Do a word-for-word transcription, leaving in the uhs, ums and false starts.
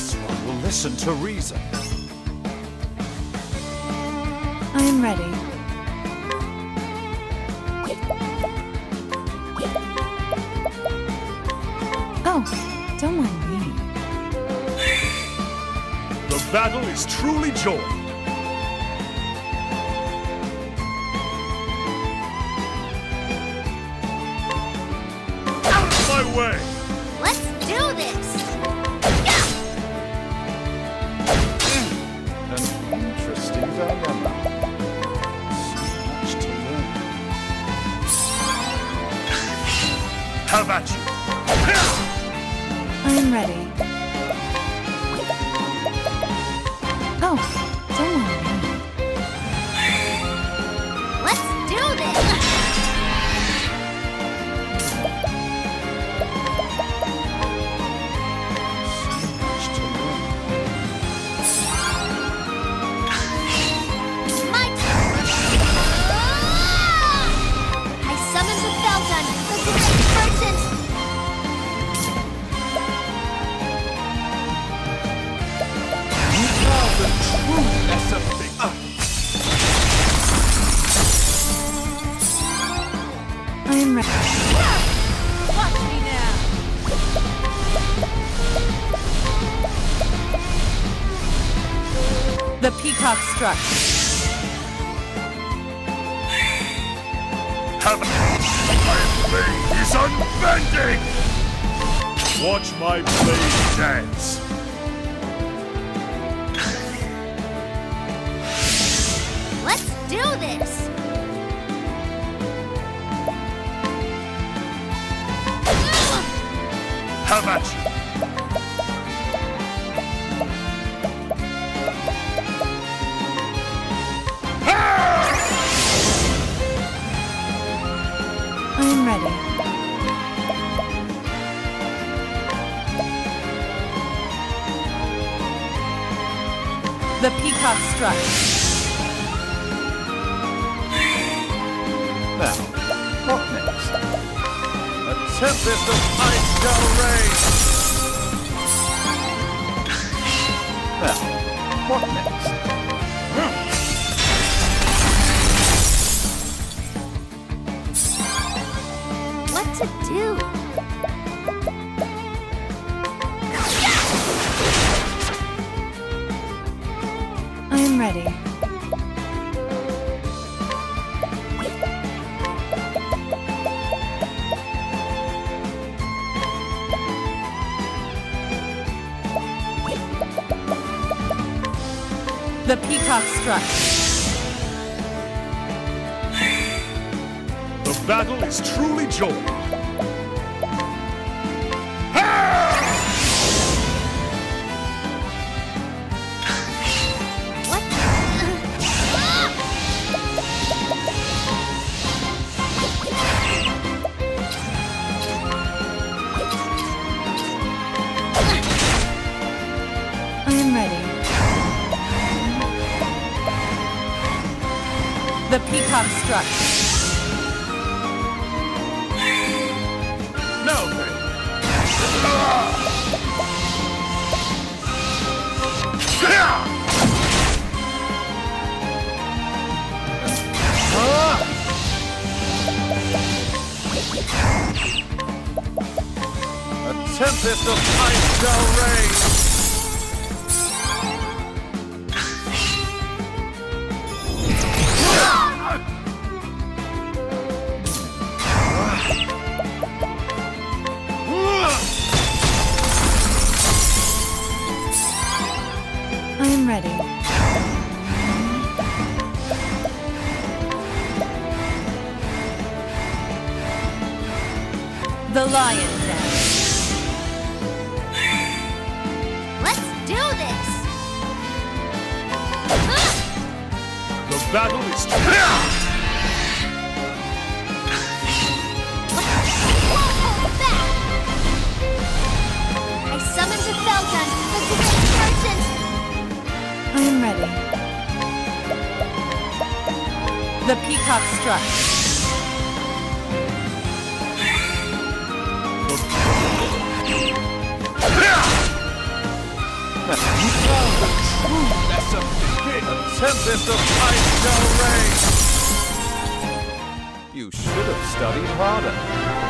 This one will listen to reason. I am ready. Oh, don't mind me. The battle is truly joined. Way. Let's do this! Yeah. An interesting dilemma. So much to learn. How about you? I'm ready. Oh, don't worry. Let's do this! I'm ready. Watch me now. The peacock struck. Heaven, my blade is unbending. Watch my blade dance. Let's do this. How much? I'm ready. The peacock struck. Now, what next? A tempest of ice shall rain! Well, what next? Hmm. What to do? Yeah! I'm ready. The peacock struck. The battle is truly joined. What? I am ready. The peacock struck. Now then. A tempest of ice shall rain. I'm ready. The lion dance. Let's do this. The battle is back. I summoned the Feldon, the great curtain. I am ready. The peacock struck. You found the truth that's a big tempest of light shall reign. You should have studied harder.